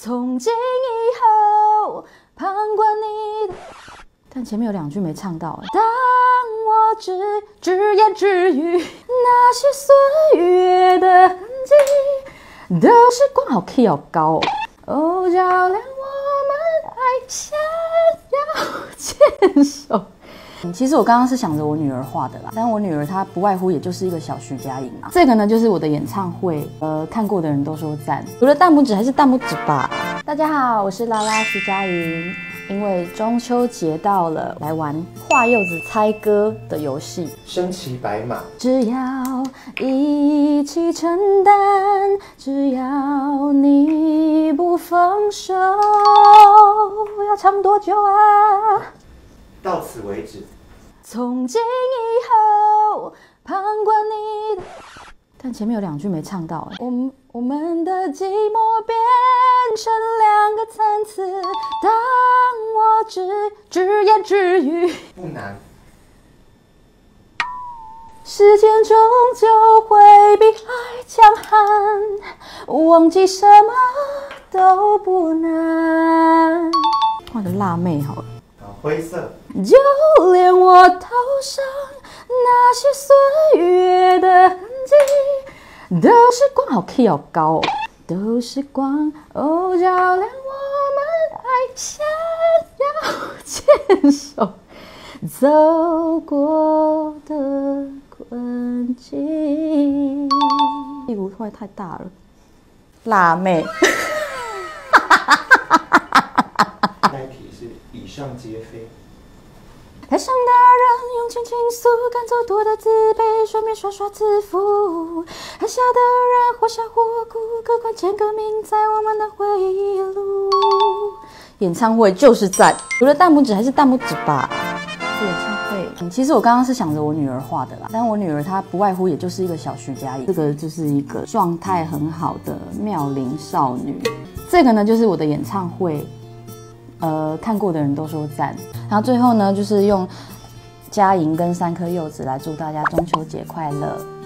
从今以后旁观你的，但前面有两句没唱到。当我只言只语，那些岁月的痕迹都是光好 key 好高哦。哦，照亮我们爱，想要牵手。其实我刚刚是想着我女儿画的啦，但我女儿她不外乎也就是一个小徐佳莹啊。这个呢就是我的演唱会，看过的人都说赞，除了大拇指还是大拇指吧。大家好，我是拉拉徐佳莹。因为中秋节到了，来玩画柚子猜歌的游戏，身骑白马，只要一起承担，只要你不放手，要唱多久啊？到此为止。从今以后，旁观你的，但前面有两句没唱到。我们的寂寞变成两个参差。当我只言只语，不难。时间终究会比爱强悍，忘记什么都不难。换个辣妹好了。灰色，就连我头上那些岁月的痕迹，都是光好 key 好高哦，都是光哦，照亮我们爱，想要牵手走过的困境。屁股突然太大了，辣妹。上皆非。台上的人用情倾诉，赶走多的自卑，顺便刷刷自负。台下的人或笑或哭，各管签个名在我们的回忆录。演唱会就是赞，除了大拇指还是大拇指吧。演唱会，其实我刚刚是想着我女儿画的啦，但我女儿她不外乎也就是一个小徐佳莹，这个就是一个状态很好的妙龄少女。这个呢就是我的演唱会。看过的人都说赞，然后最后呢，就是用佳莹跟3颗柚子来祝大家中秋节快乐。